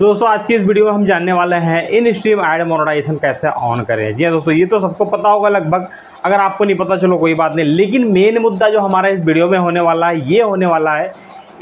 दोस्तों आज की इस वीडियो में हम जानने वाले हैं इन स्ट्रीम ऐड मोनेटाइजेशन कैसे ऑन करें। जी दोस्तों, ये तो सबको पता होगा लगभग, अगर आपको नहीं पता चलो कोई बात नहीं, लेकिन मेन मुद्दा जो हमारा इस वीडियो में होने वाला है ये होने वाला है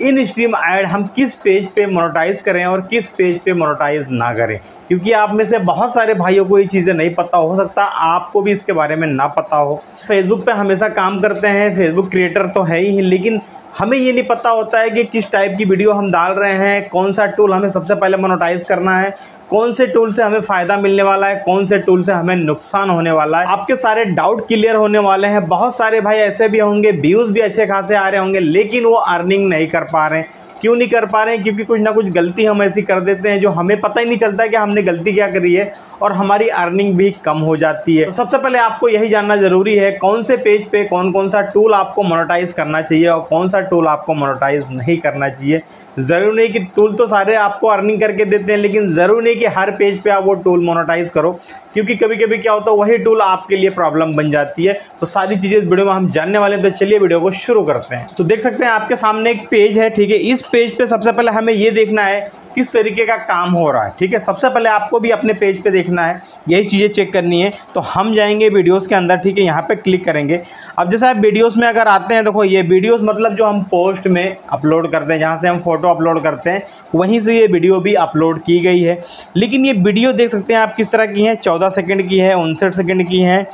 इन स्ट्रीम ऐड हम किस पेज पे मोनेटाइज करें और किस पेज पे मोनेटाइज ना करें, क्योंकि आप में से बहुत सारे भाइयों को ये चीज़ें नहीं पता, हो सकता आपको भी इसके बारे में ना पता हो। फेसबुक पे हमेशा काम करते हैं, फेसबुक क्रिएटर तो है ही, लेकिन हमें ये नहीं पता होता है कि किस टाइप की वीडियो हम डाल रहे हैं, कौन सा टूल हमें सबसे पहले मोनेटाइज करना है, कौन से टूल से हमें फ़ायदा मिलने वाला है, कौन से टूल से हमें नुकसान होने वाला है। आपके सारे डाउट क्लियर होने वाले हैं। बहुत सारे भाई ऐसे भी होंगे, व्यूज़ भी अच्छे खासे आ रहे होंगे, लेकिन वो अर्निंग नहीं कर पा रहे हैं। क्यों नहीं कर पा रहे हैं? क्योंकि कुछ ना कुछ गलती हम ऐसी कर देते हैं जो हमें पता ही नहीं चलता है कि हमने गलती क्या करी है, और हमारी अर्निंग भी कम हो जाती है। तो सबसे पहले आपको यही जानना ज़रूरी है कौन से पेज पे कौन कौन सा टूल आपको मोनेटाइज करना चाहिए और कौन सा टूल आपको मोनेटाइज नहीं करना चाहिए। ज़रूरी नहीं कि टूल तो सारे आपको अर्निंग करके देते हैं, लेकिन ज़रूरी नहीं कि हर पेज पर आप वो टूल मोनेटाइज करो, क्योंकि कभी कभी क्या होता है वही टूल आपके लिए प्रॉब्लम बन जाती है। तो सारी चीज़ें इस वीडियो में हम जानने वाले हैं, तो चलिए वीडियो को शुरू करते हैं। तो देख सकते हैं आपके सामने एक पेज है, ठीक है। इस पेज पे सबसे पहले हमें ये देखना है किस तरीके का काम हो रहा है, ठीक है। सबसे पहले आपको भी अपने पेज पे देखना है, यही चीज़ें चेक करनी है। तो हम जाएंगे वीडियोस के अंदर, ठीक है, यहाँ पे क्लिक करेंगे। अब जैसे आप वीडियोस में अगर आते हैं, देखो ये वीडियोस मतलब जो हम पोस्ट में अपलोड करते हैं, जहाँ से हम फोटो अपलोड करते हैं, वहीं से ये वीडियो भी अपलोड की गई है। लेकिन ये वीडियो देख सकते हैं आप किस तरह की हैं, 14 सेकेंड की है, 59 सेकेंड की हैं,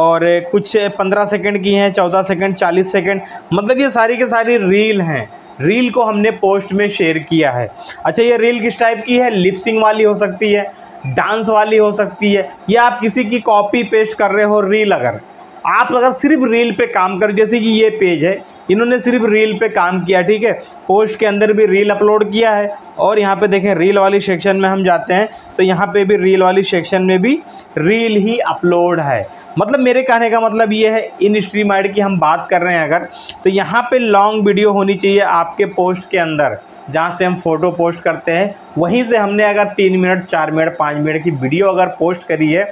और कुछ 15 सेकेंड की हैं, 14 सेकेंड, 40 सेकेंड, मतलब ये सारी के सारी रील हैं। रील को हमने पोस्ट में शेयर किया है। अच्छा, ये रील किस टाइप की है? लिपसिंग वाली हो सकती है, डांस वाली हो सकती है, या आप किसी की कॉपी पेस्ट कर रहे हो रील। अगर आप सिर्फ रील पे काम कर, जैसे कि ये पेज है, इन्होंने सिर्फ रील पे काम किया, ठीक है, पोस्ट के अंदर भी रील अपलोड किया है, और यहाँ पे देखें रील वाली सेक्शन में हम जाते हैं तो यहाँ पे भी रील वाली सेक्शन में भी रील ही अपलोड है। मतलब मेरे कहने का मतलब ये है, इन स्ट्रीम ऐड की हम बात कर रहे हैं अगर, तो यहाँ पे लॉन्ग वीडियो होनी चाहिए आपके पोस्ट के अंदर, जहाँ से हम फ़ोटो पोस्ट करते हैं वहीं से हमने अगर 3 मिनट, 4 मिनट, 5 मिनट की वीडियो अगर पोस्ट करी है,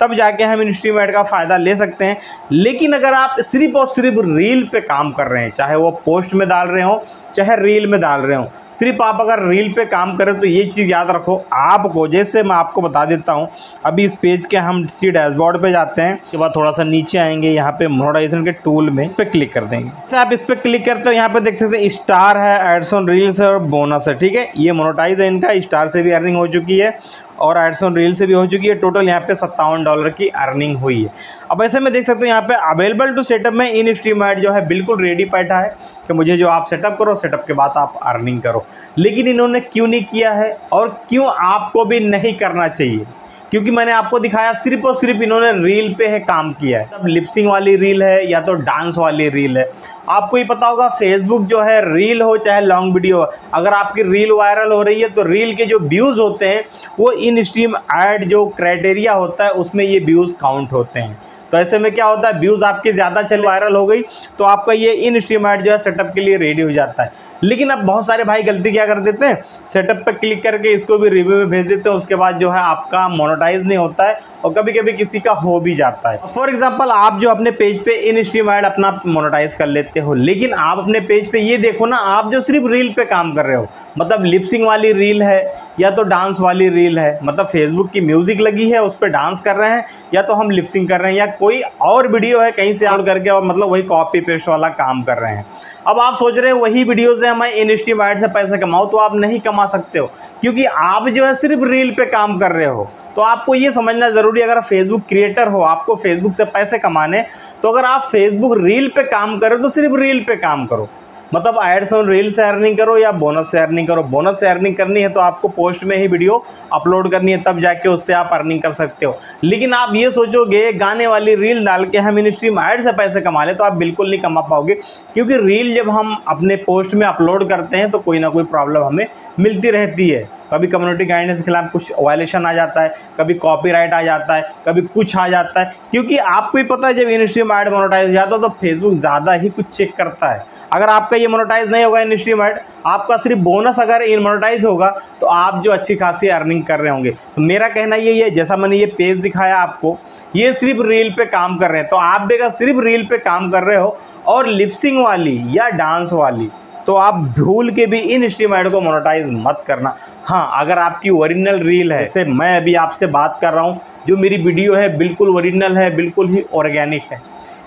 तब जाके हम इन स्ट्रीम ऐड का फ़ायदा ले सकते हैं। लेकिन अगर आप सिर्फ और सिर्फ रील पे काम कर रहे हैं, चाहे वो पोस्ट में डाल रहे हों चाहे रील में डाल रहे हों, सिर्फ आप अगर रील पे काम करें, तो ये चीज़ याद रखो आपको, जैसे मैं आपको बता देता हूँ। अभी इस पेज के हम सी डैशबोर्ड पे जाते हैं, उसके बाद थोड़ा सा नीचे आएंगे, यहाँ पे मोनेटाइजेशन के टूल में इस पर क्लिक कर देंगे। जैसे आप इस पर क्लिक करते हो, यहाँ पे देख सकते हैं स्टार है, एड्स ऑन रील्स है और बोनस है, ठीक है। ये मोनेटाइज है, इनका स्टार से भी अर्निंग हो चुकी है और एड्स ऑन रील से भी हो चुकी है। टोटल यहाँ पे $57 की अर्निंग हुई है। अब ऐसे में देख सकते हो यहाँ पे अवेलेबल टू सेटअप में इन स्ट्रीम ऐड जो है बिल्कुल रेडी बैठा है कि मुझे जो आप सेटअप करो, सेटअप के बाद आप अर्निंग करो। लेकिन इन्होंने क्यों नहीं किया है और क्यों आपको भी नहीं करना चाहिए, क्योंकि मैंने आपको दिखाया सिर्फ और सिर्फ इन्होंने रील पे है काम किया है। तब लिपसिंग वाली रील है या तो डांस वाली रील है। आपको ये पता होगा फेसबुक जो है, रील हो चाहे लॉन्ग वीडियो हो, अगर आपकी रील वायरल हो रही है तो रील के जो व्यूज़ होते हैं वो इन स्ट्रीम ऐड जो क्राइटेरिया होता है उसमें ये व्यूज़ काउंट होते हैं। तो ऐसे में क्या होता है, व्यूज़ आपके ज़्यादा चल वायरल हो गई तो आपका ये इन स्ट्रीम ऐड जो है सेटअप के लिए रेडी हो जाता है। लेकिन अब बहुत सारे भाई गलती क्या कर देते हैं, सेटअप पर क्लिक करके इसको भी रिव्यू में भेज देते हैं, उसके बाद जो है आपका मोनेटाइज नहीं होता है और कभी कभी किसी का हो भी जाता है। फॉर एग्जांपल, आप जो अपने पेज पे इन स्ट्रीम ऐड अपना मोनेटाइज कर लेते हो, लेकिन आप अपने पेज पे ये देखो ना, आप जो सिर्फ रील पे काम कर रहे हो, मतलब लिपसिंग वाली रील है या तो डांस वाली रील है, मतलब फेसबुक की म्यूज़िक लगी है उस पर डांस कर रहे हैं, या तो हम लिपसिंग कर रहे हैं, या कोई और वीडियो है कहीं से अपलोड करके, और मतलब वही कॉपी पेस्ट वाला काम कर रहे हैं। अब आप सोच रहे हैं वही वीडियो से मैं इन स्ट्रीम ऐड से पैसे कमाऊँ, तो आप नहीं कमा सकते हो, क्योंकि आप जो है सिर्फ रील पे काम कर रहे हो। तो आपको ये समझना ज़रूरी है, अगर आप फेसबुक क्रिएटर हो, आपको फेसबुक से पैसे कमाने, तो अगर आप फेसबुक रील पे काम करो तो सिर्फ रील पे काम करो, मतलब एड्स ऑन रील से अर्निंग करो या बोनस से अर्निंग करो। बोनस से अर्निंग करनी है तो आपको पोस्ट में ही वीडियो अपलोड करनी है, तब जाके उससे आप अर्निंग कर सकते हो। लेकिन आप ये सोचोगे गाने वाली रील डाल के हम इन स्ट्रीम ऐड से पैसे कमा ले, तो आप बिल्कुल नहीं कमा पाओगे, क्योंकि रील जब हम अपने पोस्ट में अपलोड करते हैं तो कोई ना कोई प्रॉब्लम हमें मिलती रहती है। कभी कम्युनिटी गाइडलाइंस के खिलाफ कुछ वायलेशन आ जाता है, कभी कॉपीराइट आ जाता है, कभी कुछ आ जाता है, क्योंकि आपको ही पता है जब इन स्ट्रीम ऐड मोनेटाइज हो जाता है तो फेसबुक ज़्यादा ही कुछ चेक करता है। अगर आपका ये मोनेटाइज नहीं होगा इन स्ट्रीम ऐड, आपका सिर्फ बोनस अगर इन मोनेटाइज होगा, तो आप जो अच्छी खासी अर्निंग कर रहे होंगे। तो मेरा कहना यही है, जैसा मैंने ये पेज दिखाया आपको, ये सिर्फ रील पे काम कर रहे हैं, तो आप भी अगर सिर्फ रील पे काम कर रहे हो और लिपसिंग वाली या डांस वाली तो आप भूल के भी इन स्ट्रीम ऐड को मोनेटाइज मत करना। हाँ, अगर आपकी ओरिजिनल रील है, जैसे मैं अभी आपसे बात कर रहा हूँ, जो मेरी वीडियो है बिल्कुल ओरिजिनल है, बिल्कुल ही ऑर्गेनिक है,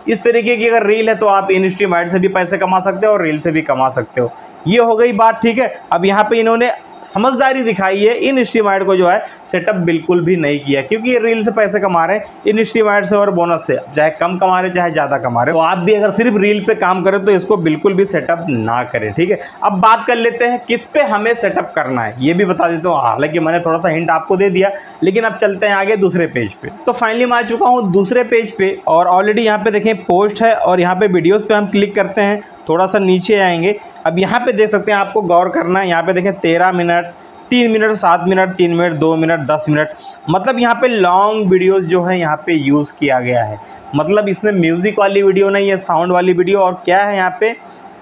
इस तरीके की अगर रील है तो आप इन स्ट्रीम ऐड से भी पैसे कमा सकते हो और रील से भी कमा सकते हो। ये हो गई बात, ठीक है। अब यहाँ पे इन्होंने समझदारी दिखाई है, इन स्ट्रीम ऐड को जो है सेटअप बिल्कुल भी नहीं किया, क्योंकि ये रील से पैसे कमा रहे हैं, इन स्ट्रीम ऐड से और बोनस से, चाहे कम कमा रहे चाहे ज़्यादा कमा रहे। तो आप भी अगर सिर्फ रील पे काम करें तो इसको बिल्कुल भी सेटअप ना करें, ठीक है। अब बात कर लेते हैं किस पे हमें सेटअप करना है, ये भी बता देता हूँ, हालांकि मैंने थोड़ा सा हिंट आपको दे दिया। लेकिन अब चलते हैं आगे दूसरे पेज पर। तो फाइनली मैं आ चुका हूँ दूसरे पेज पर, और ऑलरेडी यहाँ पर देखें पोस्ट है, और यहाँ पर वीडियोज़ पर हम क्लिक करते हैं, थोड़ा सा नीचे आएंगे। अब यहाँ पे देख सकते हैं, आपको गौर करना है, यहाँ पे देखें 13 minute, 3 minute, 7 minute, 3 minute, 2 minute, 10 minute, मतलब यहाँ पे लॉन्ग वीडियोस जो है यहाँ पे यूज़ किया गया है। मतलब इसमें म्यूज़िक वाली वीडियो नहीं है, साउंड वाली वीडियो। और क्या है यहाँ पे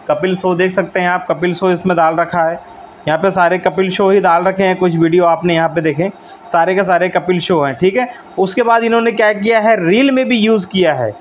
कपिल शो, देख सकते हैं आप, कपिल शो इसमें डाल रखा है, यहाँ पे सारे कपिल शो ही डाल रखे हैं, कुछ वीडियो आपने यहाँ पे देखें, सारे के सारे कपिल शो हैं, ठीक है। उसके बाद इन्होंने क्या किया है, रील में भी यूज़ किया है।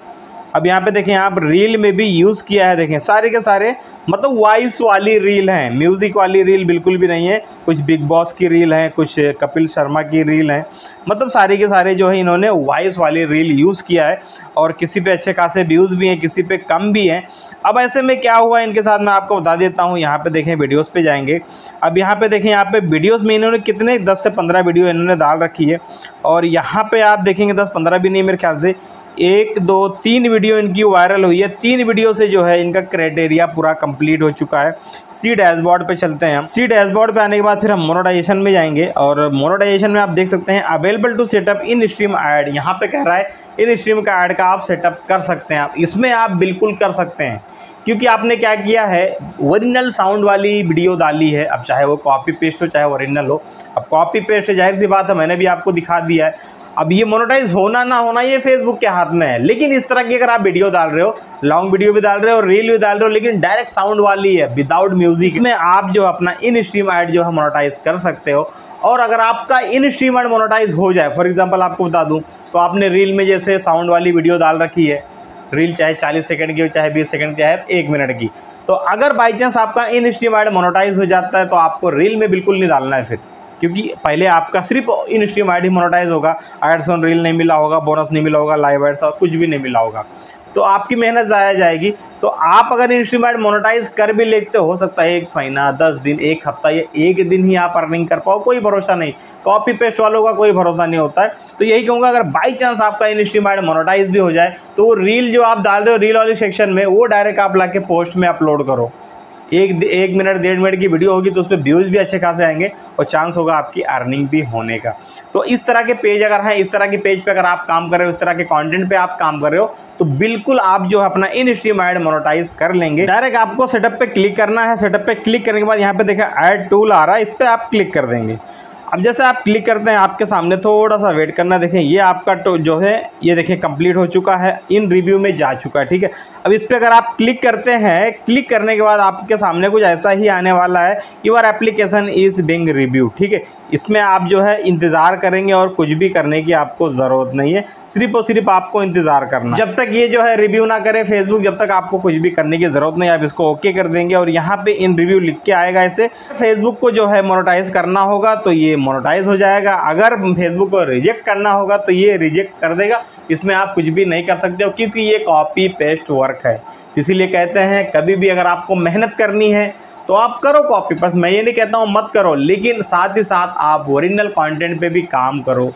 अब यहाँ पे देखें आप, रील में भी यूज़ किया है, देखें सारे के सारे, मतलब वॉइस वाली रील हैं, म्यूज़िक वाली रील बिल्कुल भी नहीं है। कुछ बिग बॉस की रील हैं, कुछ कपिल शर्मा की रील हैं, मतलब सारे के सारे जो है इन्होंने वॉइस वाली रील यूज़ किया है। और किसी पे अच्छे खासे व्यूज़ भी हैं, किसी पे कम भी हैं। अब ऐसे में क्या हुआ इनके साथ, मैं आपको बता देता हूँ। यहाँ पर देखें वीडियोज़ पर जाएँगे, अब यहाँ पर देखें, यहाँ पर वीडियोज़ में इन्होंने कितने 10 से 15 वीडियो इन्होंने डाल रखी है। और यहाँ पर आप देखेंगे 10-15 भी नहीं, मेरे ख्याल से 1, 2, 3 वीडियो इनकी वायरल हुई है। 3 वीडियो से जो है इनका क्राइटेरिया पूरा कंप्लीट हो चुका है। सी डैशबोर्ड पे चलते हैं हम। सी डैशबोर्ड पे आने के बाद फिर हम मोनेटाइजेशन में जाएंगे, और मोनेटाइजेशन में आप देख सकते हैं available to setup in stream ad, यहाँ पे कह रहा है इन स्ट्रीम का ऐड का आप सेटअप कर सकते हैं। आप इसमें आप बिल्कुल कर सकते हैं, क्योंकि आपने क्या किया है, ओरिजिनल साउंड वाली वीडियो डाली है। अब चाहे वो कॉपी पेस्ट हो चाहे ओरिजिनल हो, अब कॉपी पेस्ट जाहिर सी बात है, मैंने भी आपको दिखा दिया है। अब ये मोनेटाइज होना ना होना ये फेसबुक के हाथ में है। लेकिन इस तरह की अगर आप वीडियो डाल रहे हो, लॉन्ग वीडियो भी डाल रहे हो, रील भी डाल रहे हो, लेकिन डायरेक्ट साउंड वाली है विदाउट म्यूजिक, इसमें आप जो अपना इन स्ट्रीम ऐड जो है मोनेटाइज कर सकते हो। और अगर आपका इन स्ट्रीम ऐड मोनेटाइज हो जाए, फॉर एग्जांपल आपको बता दूं, तो आपने रील में जैसे साउंड वाली वीडियो डाल रखी है, रील चाहे 40 सेकंड की हो चाहे 20 सेकंड की, चाहे 1 मिनट की, तो अगर बाई चांस आपका इन स्ट्रीम ऐड मोनेटाइज हो जाता है तो आपको रील में बिल्कुल नहीं डालना है फिर, क्योंकि पहले आपका सिर्फ इन स्ट्रीम ऐड ही मोनेटाइज होगा। एड्स ऑन रील नहीं मिला होगा, बोनस नहीं मिला होगा, लाइव एड्स और कुछ भी नहीं मिला होगा, तो आपकी मेहनत ज़ाया जाएगी। तो आप अगर इन स्ट्रीम ऐड मोनेटाइज कर भी लेते हो सकता है 1 महीना, 10 दिन, 1 हफ्ता या 1 दिन ही आप अर्निंग कर पाओ, कोई भरोसा नहीं, कॉपी पेस्ट वालों का कोई भरोसा नहीं होता है। तो यही कहूँगा, अगर बाई चांस आपका इन स्ट्रीम ऐड मोनेटाइज भी हो जाए तो वो रील जो आप डाल रहे हो रील वाले सेक्शन में, वो डायरेक्ट आप ला के पोस्ट में अपलोड करो। 1 मिनट 1.5 मिनट की वीडियो होगी तो उस पर व्यूज़ भी अच्छे खासे आएंगे और चांस होगा आपकी अर्निंग भी होने का। तो इस तरह के पेज अगर हैं, इस तरह के पेज पे अगर आप काम कर रहे हो, इस तरह के कंटेंट पे आप काम कर रहे हो, तो बिल्कुल आप जो अपना इन स्ट्रीम ऐड मोनेटाइज कर लेंगे। डायरेक्ट आपको सेटअप पे क्लिक करना है। सेटअप पे क्लिक करने के बाद यहाँ पे देखा ऐड टूल आ रहा है, इस पर आप क्लिक कर देंगे। अब जैसे आप क्लिक करते हैं, आपके सामने थोड़ा सा वेट करना। देखें ये आपका जो है ये देखें कंप्लीट हो चुका है, इन रिव्यू में जा चुका है, ठीक है। अब इस पर अगर आप क्लिक करते हैं, क्लिक करने के बाद आपके सामने कुछ ऐसा ही आने वाला है, your application is being review, ठीक है। इसमें आप जो है इंतज़ार करेंगे और कुछ भी करने की आपको ज़रूरत नहीं है, सिर्फ और सिर्फ आपको इंतज़ार करना। जब तक ये जो है रिव्यू ना करे फेसबुक, जब तक आपको कुछ भी करने की ज़रूरत नहीं है। आप इसको ओके कर देंगे और यहाँ पे इन रिव्यू लिख के आएगा। इसे फेसबुक को जो है मोनेटाइज करना होगा तो ये मोनेटाइज हो जाएगा, अगर फेसबुक को रिजेक्ट करना होगा तो ये रिजेक्ट कर देगा। इसमें आप कुछ भी नहीं कर सकते हो, क्योंकि ये कॉपी पेस्ट वर्क है। इसीलिए कहते हैं कभी भी अगर आपको मेहनत करनी है तो आप करो कॉपी पेस्ट, मैं ये नहीं कहता हूँ मत करो, लेकिन साथ ही साथ आप ओरिजिनल कंटेंट पे भी काम करो,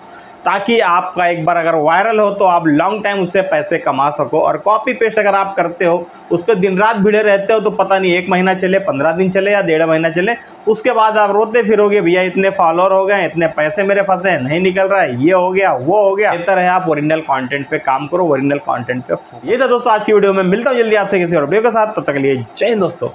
ताकि आपका एक बार अगर वायरल हो तो आप लॉन्ग टाइम उससे पैसे कमा सको। और कॉपी पेस्ट अगर आप करते हो, उस पर दिन रात भिड़े रहते हो, तो पता नहीं 1 महीना चले, 15 दिन चले या 1.5 महीना चले, उसके बाद आप रोते फिरोगे, भैया इतने फॉलोअर हो गए, इतने पैसे मेरे फंसे हैं, नहीं निकल रहा है, ये हो गया वो हो गया। बेहतर है आप ओरिजिनल कॉन्टेंट पर काम करो, ओरिजिनल कॉन्टेंट पर। ये था दोस्तों आज की वीडियो में, मिलता हूँ जल्दी आपसे किसी और वीडियो के साथ, तब तक के लिए जय हिंद दोस्तों।